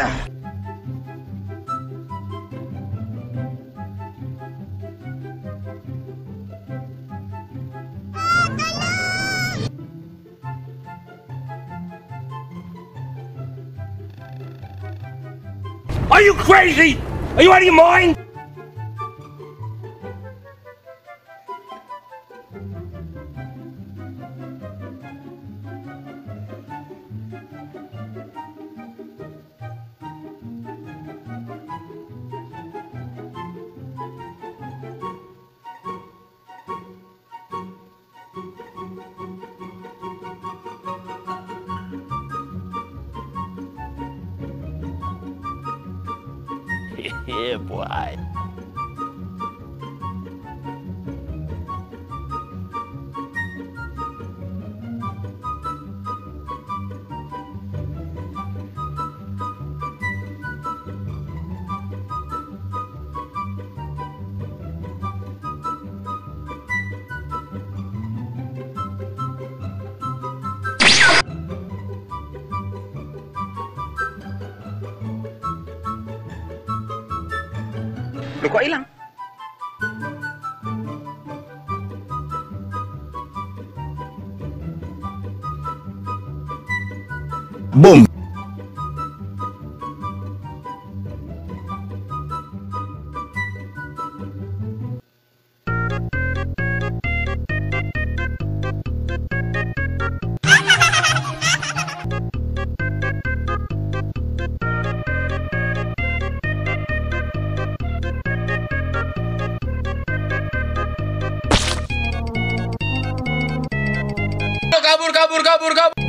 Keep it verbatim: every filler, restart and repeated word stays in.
Yeah. Are you crazy? Are you out of your mind? Yeah, boy. Loh, kok hilang? Boom. Kabur kabur kabur kabur